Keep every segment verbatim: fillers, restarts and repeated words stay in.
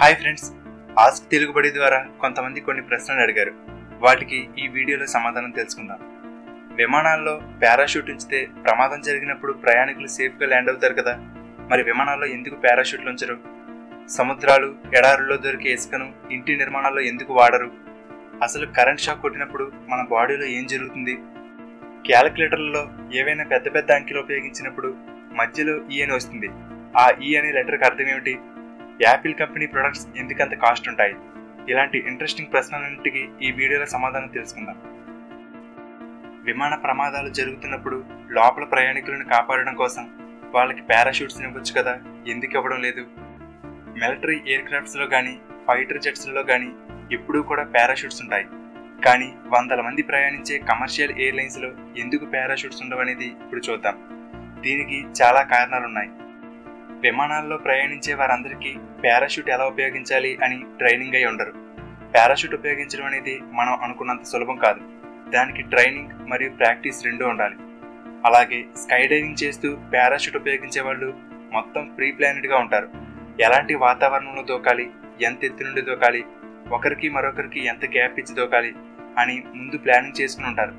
Hi friends, ask తెలుగుబడి ద్వారా కొంతమంది కొన్ని ప్రశ్నలు అడిగారు. వాటికి ఈ వీడియోలో సమాధానం తెలుసుకుందాం. విమానాల్లో పారాషూట్ ఉంచితే ప్రమాదం జరిగినప్పుడు ప్రయాణికులు సేఫ్గా ల్యాండ్ అవుతారు కదా, మరి విమానాల్లో ఎందుకు పారాషూట్లు ఉంచరు? సముద్రాలు, ఎడారుల్లో దొరికే ఇసుకను ఇంటి నిర్మాణాల్లో ఎందుకు వాడరు? అసలు కరెంట్ షాక్ కొట్టినప్పుడు మన బాడీలో ఏం జరుగుతుంది? క్యాలిక్యులేటర్లలో ఏవైనా పెద్ద పెద్ద అంకెలు ఉపయోగించినప్పుడు మధ్యలో ఈ అని వస్తుంది. ఆ ఈ అనే లెటర్కి అర్థం ఏమిటి? యాపిల్ కంపెనీ ప్రొడక్ట్స్ ఎందుకంత కాస్ట్ ఉంటాయి? ఇలాంటి ఇంట్రెస్టింగ్ ప్రశ్నలన్నింటికి ఈ వీడియోలో సమాధానం తెలుసుకుందాం. విమాన ప్రమాదాలు జరుగుతున్నప్పుడు లోపల ప్రయాణికులను కాపాడడం కోసం వాళ్ళకి పారాషూట్స్ ఇవ్వచ్చు కదా, ఎందుకు ఇవ్వడం లేదు? మిలిటరీ ఎయిర్ క్రాఫ్ట్స్లో కానీ ఫైటర్ జెట్స్లో కానీ ఎప్పుడూ కూడా పారాషూట్స్ ఉంటాయి. కానీ వందల మంది ప్రయాణించే కమర్షియల్ ఎయిర్లైన్స్లో ఎందుకు పారాషూట్స్ ఉండవనేది ఇప్పుడు చూద్దాం. దీనికి చాలా కారణాలున్నాయి. విమానాల్లో ప్రయాణించే వారందరికీ పారాషూట్ ఎలా ఉపయోగించాలి అని ట్రైనింగ్ అయి ఉండరు. పారాషూట్ ఉపయోగించడం అనేది మనం అనుకున్నంత సులభం కాదు. దానికి ట్రైనింగ్ మరియు ప్రాక్టీస్ రెండూ ఉండాలి. అలాగే స్కై డైవింగ్ చేస్తూ పారాషూట్ ఉపయోగించే వాళ్ళు మొత్తం ప్రీ ప్లానెడ్గా ఉంటారు. ఎలాంటి వాతావరణంలో దూకాలి, ఎంత ఎత్తు నుండి దూకాలి, ఒకరికి మరొకరికి ఎంత గ్యాప్ ఇచ్చి దూకాలి అని ముందు ప్లానింగ్ చేసుకుని ఉంటారు.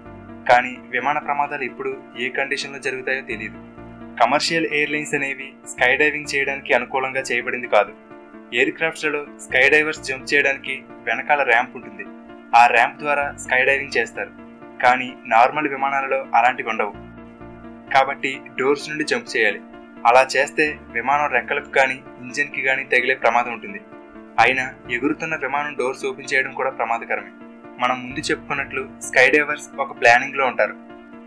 కానీ విమాన ప్రమాదాలు ఇప్పుడు ఏ కండిషన్లో జరుగుతాయో తెలియదు. కమర్షియల్ ఎయిర్లైన్స్ అనేవి స్కై డైవింగ్ చేయడానికి అనుకూలంగా చేయబడింది కాదు. ఎయిర్ క్రాఫ్ట్స్లలో స్కై డైవర్స్ జంప్ చేయడానికి వెనకాల ర్యాంప్ ఉంటుంది. ఆ ర్యాంప్ ద్వారా స్కై డైవింగ్ చేస్తారు. కానీ నార్మల్ విమానాలలో అలాంటివి ఉండవు. కాబట్టి డోర్స్ నుండి జంప్ చేయాలి. అలా చేస్తే విమానం రెక్కలకు కానీ ఇంజిన్కి కానీ తగిలే ప్రమాదం ఉంటుంది. అయినా ఎగురుతున్న విమానం డోర్స్ ఓపెన్ చేయడం కూడా ప్రమాదకరమే. మనం ముందు చెప్పుకున్నట్లు స్కై డైవర్స్ ఒక ప్లానింగ్లో ఉంటారు.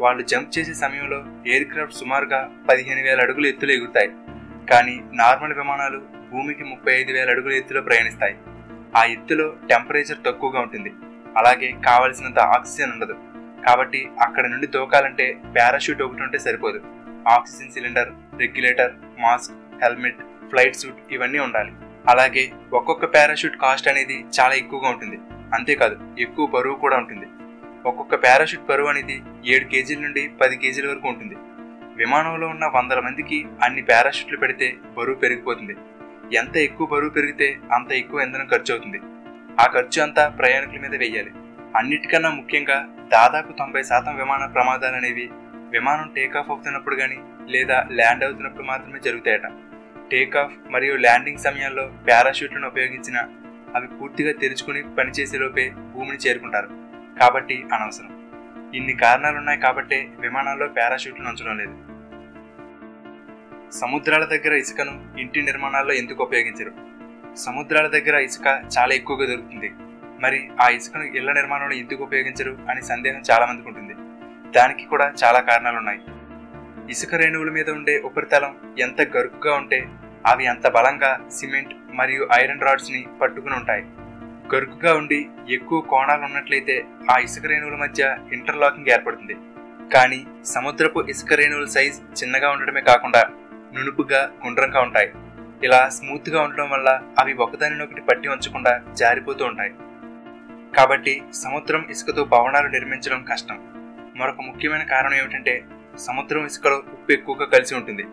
వాళ్ళు జంప్ చేసే సమయంలో ఎయిర్ క్రాఫ్ట్ సుమారుగా పదిహేను వేల అడుగుల ఎత్తులో ఎగురుతాయి. కానీ నార్మల్ విమానాలు భూమికి ముప్పై ఐదు వేల అడుగుల ఎత్తులో ప్రయాణిస్తాయి. ఆ ఎత్తులో టెంపరేచర్ తక్కువగా ఉంటుంది. అలాగే కావలసినంత ఆక్సిజన్ ఉండదు. కాబట్టి అక్కడ నుండి దూకాలంటే పారాషూట్ ఒకటి ఉంటే సరిపోదు. Oxygen cylinder, regulator, mask, helmet, flight suit ఇవన్నీ ఉండాలి. అలాగే ఒక్కొక్క పారాషూట్ కాస్ట్ అనేది చాలా ఎక్కువగా ఉంటుంది. అంతేకాదు ఎక్కువ బరువు కూడా ఉంటుంది. ఒక్కొక్క పారాషూట్ బరువు అనేది ఏడు కేజీల నుండి పది కేజీల వరకు ఉంటుంది. విమానంలో ఉన్న వందల మందికి అన్ని పారాషూట్లు పెడితే బరువు పెరిగిపోతుంది. ఎంత ఎక్కువ బరువు పెరిగితే అంత ఎక్కువ ఇంధనం ఖర్చు అవుతుంది. ఆ ఖర్చు అంతా ప్రయాణికుల మీద వెయ్యాలి. అన్నిటికన్నా ముఖ్యంగా దాదాపు తొంభై శాతం విమాన ప్రమాదాలు అనేవి విమానం టేకాఫ్ అవుతున్నప్పుడు కానీ లేదా ల్యాండ్ అవుతున్నప్పుడు మాత్రమే జరుగుతాయట. టేకాఫ్ మరియు ల్యాండింగ్ సమయాల్లో పారాషూట్లను ఉపయోగించినా అవి పూర్తిగా తెరుచుకుని పనిచేసేలోపే భూమిని చేరుకుంటారు. కాబట్టి అనవసరం. ఇన్ని కారణాలున్నాయి కాబట్టే విమానాల్లో పారాషూట్లు ఉంచడం లేదు. సముద్రాల దగ్గర ఇసుకను ఇంటి నిర్మాణాల్లో ఎందుకు ఉపయోగించరు? సముద్రాల దగ్గర ఇసుక చాలా ఎక్కువగా దొరుకుతుంది. మరి ఆ ఇసుకను ఇళ్ల నిర్మాణంలో ఎందుకు ఉపయోగించరు అని సందేహం చాలామందికి ఉంటుంది. దానికి కూడా చాలా కారణాలున్నాయి. ఇసుక రేణువుల మీద ఉండే ఉపరితలం ఎంత గరుకుగా ఉంటే అవి అంత బలంగా సిమెంట్ మరియు ఐరన్ రాడ్స్ని పట్టుకుని ఉంటాయి. గరుకుగా ఉండి ఎక్కువ కోణాలు ఉన్నట్లయితే ఆ ఇసుక రేణువుల మధ్య ఇంటర్లాకింగ్ ఏర్పడుతుంది. కానీ సముద్రపు ఇసుక రేణువుల సైజ్ చిన్నగా ఉండటమే కాకుండా నునుపుగా, గుండ్రంగా ఉంటాయి. ఇలా స్మూత్గా ఉండడం వల్ల అవి ఒకదానినొకటి పట్టి ఉంచకుండా జారిపోతూ ఉంటాయి. కాబట్టి సముద్రం ఇసుకతో భవనాలు నిర్మించడం కష్టం. మరొక ముఖ్యమైన కారణం ఏమిటంటే సముద్రం ఇసుకలో ఉప్పు ఎక్కువగా కలిసి ఉంటుంది.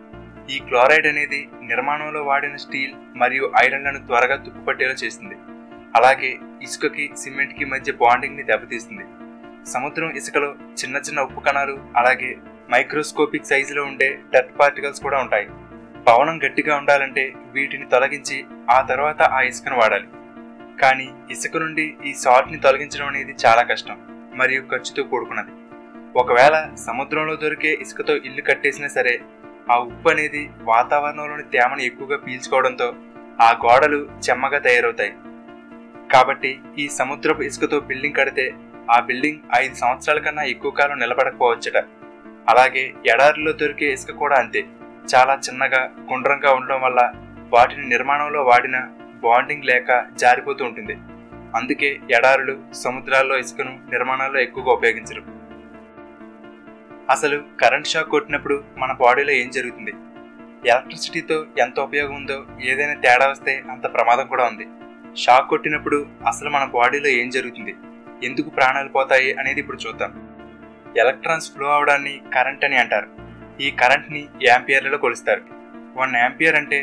ఈ క్లోరైడ్ అనేది నిర్మాణంలో వాడిన స్టీల్ మరియు ఐరన్లను త్వరగా తుప్పుపట్టేలా చేస్తుంది. అలాగే ఇసుకకి సిమెంట్కి మధ్య బాండింగ్ని దెబ్బతీస్తుంది. సముద్రం ఇసుకలో చిన్న చిన్న ఉప్పు కణాలు అలాగే మైక్రోస్కోపిక్ సైజులో ఉండే డర్ట్ పార్టికల్స్ కూడా ఉంటాయి. భవనం గట్టిగా ఉండాలంటే వీటిని తొలగించి ఆ తర్వాత ఆ ఇసుకను వాడాలి. కానీ ఇసుక నుండి ఈ సాల్ట్ని తొలగించడం అనేది చాలా కష్టం మరియు ఖర్చుతో కూడుకున్నది. ఒకవేళ సముద్రంలో దొరికే ఇసుకతో ఇల్లు కట్టేసినా సరే ఆ ఉప్పు అనేది వాతావరణంలోని తేమను ఎక్కువగా పీల్చుకోవడంతో ఆ గోడలు చెమ్మగా తయారవుతాయి. కాబట్టి ఈ సముద్రపు ఇసుకతో బిల్డింగ్ కడితే ఆ బిల్డింగ్ ఐదు సంవత్సరాల కన్నా ఎక్కువ కాలం నిలబడకపోవచ్చట. అలాగే ఎడారిలో దొరికే ఇసుక కూడా అంతే. చాలా చిన్నగా, గుండ్రంగా ఉండడం వల్ల వాటిని నిర్మాణంలో వాడిన బాండింగ్ లేక జారిపోతూ ఉంటుంది. అందుకే ఎడారులు, సముద్రాల్లో ఇసుకను నిర్మాణాల్లో ఎక్కువగా ఉపయోగించరు. అసలు కరెంట్ షాక్ కొట్టినప్పుడు మన బాడీలో ఏం జరుగుతుంది? ఎలక్ట్రిసిటీతో ఎంత ఉపయోగం ఉందో ఏదైనా తేడా వస్తే అంత ప్రమాదం కూడా ఉంది. షాక్ కొట్టినప్పుడు అసలు మన బాడీలో ఏం జరుగుతుంది, ఎందుకు ప్రాణాలు పోతాయి అనేది ఇప్పుడు చూద్దాం. ఎలక్ట్రాన్స్ ఫ్లో అవడాన్ని కరెంట్ అని అంటారు. ఈ కరెంట్ని యాంపియర్లలో కొలుస్తారు. వన్ యాంపియర్ అంటే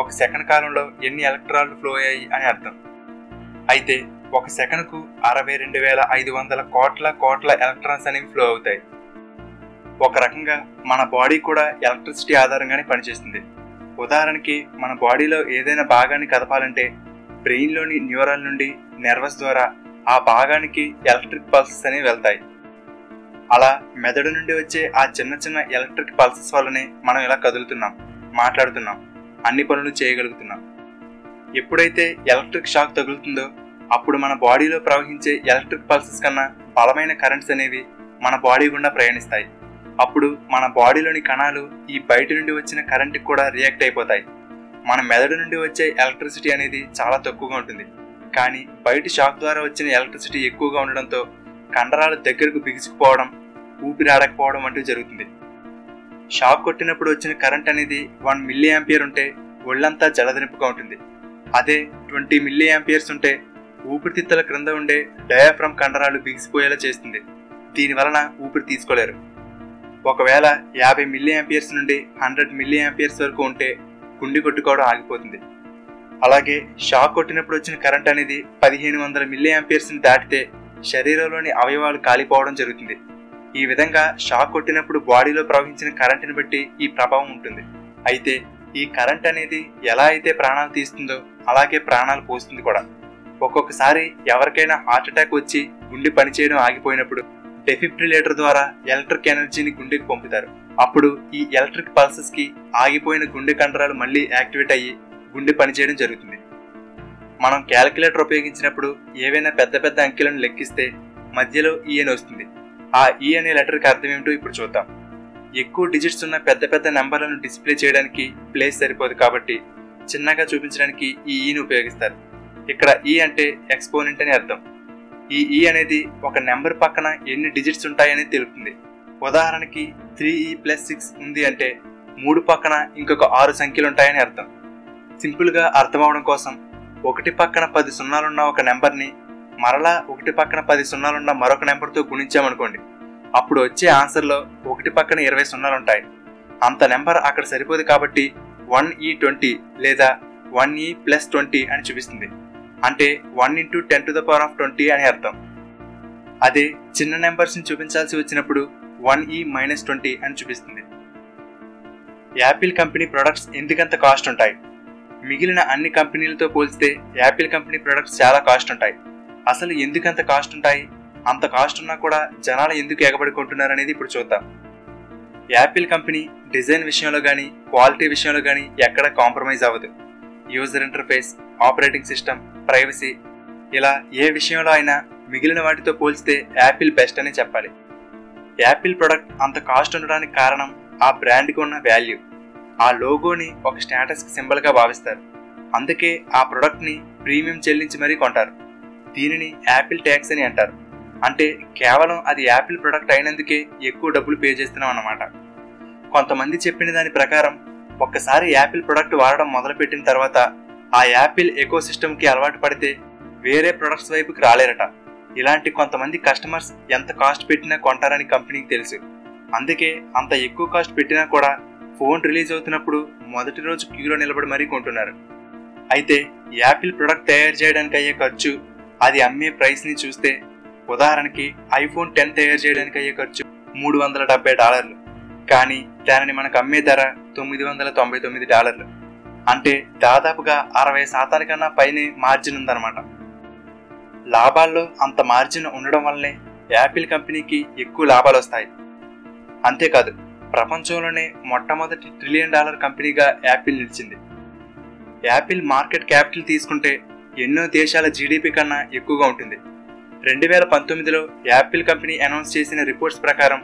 ఒక సెకండ్ కాలంలో ఎన్ని ఎలక్ట్రాన్లు ఫ్లో అయ్యాయి అని అర్థం. అయితే ఒక సెకండ్కు అరవై రెండు వేల ఐదు వందల కోట్ల కోట్ల ఎలక్ట్రాన్స్ అనేవి ఫ్లో అవుతాయి. ఒక రకంగా మన బాడీ కూడా ఎలక్ట్రిసిటీ ఆధారంగానే పనిచేస్తుంది. ఉదాహరణకి మన బాడీలో ఏదైనా భాగాన్ని కదపాలంటే బ్రెయిన్లోని న్యూరాల్ నుండి నెర్వస్ ద్వారా ఆ భాగానికి ఎలక్ట్రిక్ పల్సెస్ అనేవి వెళ్తాయి. అలా మెదడు నుండి వచ్చే ఆ చిన్న చిన్న ఎలక్ట్రిక్ పల్సెస్ వల్లనే మనం ఇలా కదులుతున్నాం, మాట్లాడుతున్నాం, అన్ని పనులు చేయగలుగుతున్నాం. ఎప్పుడైతే ఎలక్ట్రిక్ షాక్ తగులుతుందో అప్పుడు మన బాడీలో ప్రవహించే ఎలక్ట్రిక్ పల్సెస్ కన్నా బలమైన కరెంట్స్ అనేవి మన బాడీ గుండా ప్రయాణిస్తాయి. అప్పుడు మన బాడీలోని కణాలు ఈ బయట నుండి వచ్చిన కరెంట్కి కూడా రియాక్ట్ అయిపోతాయి. మన మెదడు నుండి వచ్చే ఎలక్ట్రిసిటీ అనేది చాలా తక్కువగా ఉంటుంది, కానీ బయట షాక్ ద్వారా వచ్చిన ఎలక్ట్రిసిటీ ఎక్కువగా ఉండడంతో కండరాలు దగ్గరకు బిగుసుకుపోవడం, ఊపిరాడకపోవడం వంటివి జరుగుతుంది. షాక్ కొట్టినప్పుడు వచ్చిన కరెంట్ అనేది వన్ మిల్లీ యాంపియర్ ఉంటే ఒళ్ళంతా జలదరింపుగా ఉంటుంది. అదే ట్వంటీ మిల్లీ యాంపియర్స్ ఉంటే ఊపిరితిత్తుల క్రింద ఉండే డయాఫ్రమ్ కండరాలు బిగిసిపోయేలా చేస్తుంది. దీనివలన ఊపిరి తీసుకోలేరు. ఒకవేళ యాభై మిల్లీ యాంపియర్స్ నుండి హండ్రెడ్ మిల్లీ యాంపియర్స్ వరకు ఉంటే గుండె కొట్టుకోవడం ఆగిపోతుంది. అలాగే షాక్ కొట్టినప్పుడు వచ్చిన కరెంట్ అనేది పదిహేను వందల మిల్లీ యాంపియర్స్ని దాటితే శరీరంలోని అవయవాలు కాలిపోవడం జరుగుతుంది. ఈ విధంగా షాక్ కొట్టినప్పుడు బాడీలో ప్రవహించిన కరెంటుని బట్టి ఈ ప్రభావం ఉంటుంది. అయితే ఈ కరెంట్ అనేది ఎలా అయితే ప్రాణాలు తీస్తుందో అలాగే ప్రాణాలు పోస్తుంది కూడా. ఒక్కొక్కసారి ఎవరికైనా హార్ట్ అటాక్ వచ్చి గుండె పనిచేయడం ఆగిపోయినప్పుడు డెఫిబ్రిలేటర్ ద్వారా ఎలక్ట్రిక్ ఎనర్జీని గుండెకి పంపుతారు. అప్పుడు ఈ ఎలక్ట్రిక్ పల్సెస్కి ఆగిపోయిన గుండె కండరాలు మళ్ళీ యాక్టివేట్ అయ్యి గుండె పనిచేయడం జరుగుతుంది. మనం క్యాలిక్యులేటర్ ఉపయోగించినప్పుడు ఏవైనా పెద్ద పెద్ద అంకెలను లెక్కిస్తే మధ్యలో ఈ అని వస్తుంది. ఆ ఈ అనే లెటర్కి అర్థం ఏమిటో ఇప్పుడు చూద్దాం. ఎక్కువ డిజిట్స్ ఉన్న పెద్ద పెద్ద నెంబర్లను డిస్ప్లే చేయడానికి ప్లేస్ సరిపోదు కాబట్టి చిన్నగా చూపించడానికి ఈ ఈని ఉపయోగిస్తారు. ఇక్కడ ఈ అంటే ఎక్స్పోనెంట్ అని అర్థం. ఈ ఈ అనేది ఒక నెంబర్ పక్కన ఎన్ని డిజిట్స్ ఉంటాయనేది తెలుపుతుంది. ఉదాహరణకి త్రీ ఈ ప్లస్ సిక్స్ ఉంది అంటే మూడు పక్కన ఇంకొక ఆరు సంఖ్యలు ఉంటాయని అర్థం. సింపుల్గా అర్థం అవడం కోసం ఒకటి పక్కన పది సున్నాలున్న ఒక నెంబర్ని మరలా ఒకటి పక్కన పది సున్నాలున్న మరొక నెంబర్తో గుణించామనుకోండి, అప్పుడు వచ్చే ఆన్సర్లో ఒకటి పక్కన ఇరవై సున్నాలు ఉంటాయి. అంత నెంబర్ అక్కడ సరిపోదు కాబట్టి వన్ ఈ ట్వంటీ లేదా వన్ ఈ ప్లస్ ట్వంటీ అని చూపిస్తుంది. అంటే one into ten to the power of twenty అని అర్థం. అదే చిన్న నెంబర్స్ని చూపించాల్సి వచ్చినప్పుడు వన్ ఈ మైనస్ ట్వంటీ అని చూపిస్తుంది. యాపిల్ కంపెనీ ప్రొడక్ట్స్ ఎందుకంత కాస్ట్ ఉంటాయి? మిగిలిన అన్ని కంపెనీలతో పోల్చితే యాపిల్ కంపెనీ ప్రొడక్ట్స్ చాలా కాస్ట్ ఉంటాయి. అసలు ఎందుకంత కాస్ట్ ఉంటాయి? అంత కాస్ట్ ఉన్నా కూడా జనాలు ఎందుకు ఎగబడుకుంటున్నారు అనేది ఇప్పుడు చూద్దాం. యాపిల్ కంపెనీ డిజైన్ విషయంలో కానీ క్వాలిటీ విషయంలో కానీ ఎక్కడ కాంప్రమైజ్ అవ్వదు. User interface, operating system, privacy ఇలా ఏ విషయంలో అయినా మిగిలిన వాటితో పోల్చితే యాపిల్ బెస్ట్ అనే చెప్పాలి. యాపిల్ ప్రొడక్ట్ అంత కాస్ట్ ఉండడానికి కారణం ఆ బ్రాండ్కి ఉన్న వాల్యూ. ఆ లోగోని ఒక స్టేటస్కి సింబల్గా భావిస్తారు. అందుకే ఆ ప్రొడక్ట్ని ప్రీమియం చెల్లించి మరీ కొంటారు. దీనిని యాపిల్ ట్యాక్స్ అని అంటారు. అంటే కేవలం అది యాపిల్ ప్రొడక్ట్ అయినందుకే ఎక్కువ డబ్బులు పే చేస్తున్నాం అన్నమాట. కొంతమంది చెప్పిన దాని ప్రకారం ఒక్కసారి యాపిల్ ప్రొడక్ట్ వాడడం మొదలుపెట్టిన తర్వాత ఆ యాపిల్ ఎకో సిస్టమ్కి అలవాటు పడితే వేరే ప్రొడక్ట్స్ వైపుకి రాలేరట. ఇలాంటి కొంతమంది కస్టమర్స్ ఎంత కాస్ట్ పెట్టినా కొంటారని కంపెనీకి తెలుసు. అందుకే అంత ఎక్కువ కాస్ట్ పెట్టినా కూడా ఫోన్ రిలీజ్ అవుతున్నప్పుడు మొదటి రోజు క్యూలో నిలబడి మరీ కొంటున్నారు. అయితే యాపిల్ ప్రొడక్ట్ తయారు చేయడానికి అయ్యే ఖర్చు, అది అమ్మే ప్రైస్ని చూస్తే ఉదాహరణకి ఐఫోన్ టెన్ తయారు చేయడానికి అయ్యే ఖర్చు మూడు వందల డెబ్బై డాలర్లు కానీ దానిని మనకు అమ్మే ధర తొమ్మిది వందల తొంభై తొమ్మిది డాలర్లు అంటే దాదాపుగా అరవై శాతానికన్నా పైనే మార్జిన్ ఉందన్నమాట. లాభాల్లో అంత మార్జిన్ ఉండడం వల్లనే యాపిల్ కంపెనీకి ఎక్కువ లాభాలు వస్తాయి. అంతేకాదు ప్రపంచంలోనే మొట్టమొదటి ట్రిలియన్ డాలర్ కంపెనీగా యాపిల్ నిలిచింది. యాపిల్ మార్కెట్ క్యాపిటల్ తీసుకుంటే ఎన్నో దేశాల జీడిపి కన్నా ఎక్కువగా ఉంటుంది. రెండు వేల పంతొమ్మిదిలో యాపిల్ కంపెనీ అనౌన్స్ చేసిన రిపోర్ట్స్ ప్రకారం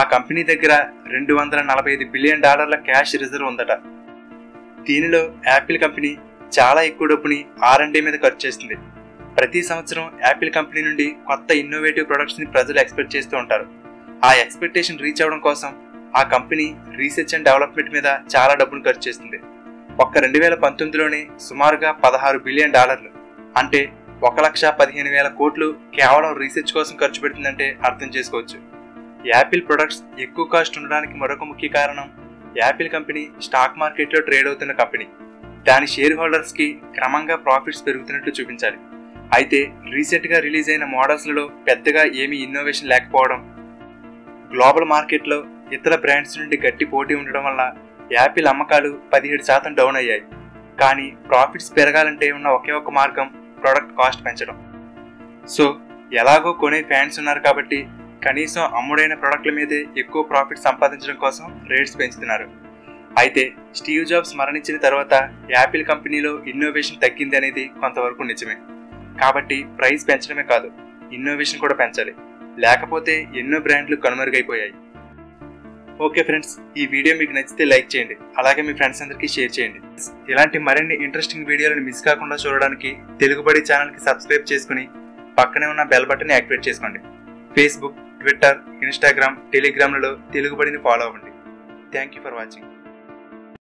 ఆ కంపెనీ దగ్గర రెండు వందల నలభై ఐదు బిలియన్ డాలర్ల క్యాష్ రిజర్వ్ ఉందట. దీనిలో యాపిల్ కంపెనీ చాలా ఎక్కువ డబ్బుని ఆర్ అండ్ డి మీద ఖర్చు చేస్తుంది. ప్రతి సంవత్సరం యాపిల్ కంపెనీ నుండి కొత్త ఇన్నోవేటివ్ ప్రొడక్ట్స్ని ప్రజలు ఎక్స్పెక్ట్ చేస్తూ ఉంటారు. ఆ ఎక్స్పెక్టేషన్ రీచ్ అవ్వడం కోసం ఆ కంపెనీ రీసెర్చ్ అండ్ డెవలప్మెంట్ మీద చాలా డబ్బును ఖర్చు చేస్తుంది. ఒక్క రెండు వేల పంతొమ్మిదిలోనే సుమారుగా పదహారు బిలియన్ డాలర్లు అంటే ఒక లక్ష పదిహేను వేల కోట్లు కేవలం రీసెర్చ్ కోసం ఖర్చు పెడుతుందంటే అర్థం చేసుకోవచ్చు. యాపిల్ ప్రొడక్ట్స్ ఎక్కువ కాస్ట్ ఉండడానికి మరొక ముఖ్య కారణం యాపిల్ కంపెనీ స్టాక్ మార్కెట్లో ట్రేడ్ అవుతున్న కంపెనీ. దాని షేర్ హోల్డర్స్కి క్రమంగా ప్రాఫిట్స్ పెరుగుతున్నట్లు చూపించాలి. అయితే రీసెంట్గా రిలీజ్ అయిన మోడల్స్లలో పెద్దగా ఏమీ ఇన్నోవేషన్ లేకపోవడం, గ్లోబల్ మార్కెట్లో ఇతర బ్రాండ్స్ నుండి గట్టి పోటీ ఉండడం వల్ల యాపిల్ అమ్మకాలు పదిహేడు శాతం డౌన్ అయ్యాయి. కానీ ప్రాఫిట్స్ పెరగాలంటే ఉన్న ఒకే ఒక మార్గం ప్రోడక్ట్ కాస్ట్ పెంచడం. సో ఎలాగో కొనే ఫ్యాన్స్ ఉన్నారు కాబట్టి కనీసం అమ్ముడైన ప్రోడక్ట్ల మీదే ఎక్కువ ప్రాఫిట్ సంపాదించడం కోసం రేట్స్ పెంచుతున్నారు. అయితే స్టీవ్ జాబ్స్ మరణించిన తర్వాత యాపిల్ కంపెనీలో ఇన్నోవేషన్ తగ్గింది అనేది కొంతవరకు నిజమే. కాబట్టి ప్రైస్ పెంచడమే కాదు, ఇన్నోవేషన్ కూడా పెంచాలి. లేకపోతే ఎన్నో బ్రాండ్లు కనుమరుగైపోయాయి. ఓకే ఫ్రెండ్స్, ఈ వీడియో మీకు నచ్చితే లైక్ చేయండి, అలాగే మీ ఫ్రెండ్స్ అందరికీ షేర్ చేయండి. ఇలాంటి మరిన్ని ఇంట్రెస్టింగ్ వీడియోలను మిస్ కాకుండా చూడడానికి తెలుగుబడి ఛానల్కి సబ్స్క్రైబ్ చేసుకుని పక్కనే ఉన్న బెల్ బటన్ని యాక్టివేట్ చేసుకోండి. ఫేస్బుక్, ట్విట్టర్, ఇన్స్టాగ్రామ్, టెలిగ్రామ్లలో తెలుగుబడిని ఫాలో అవ్వండి. Thank you for watching.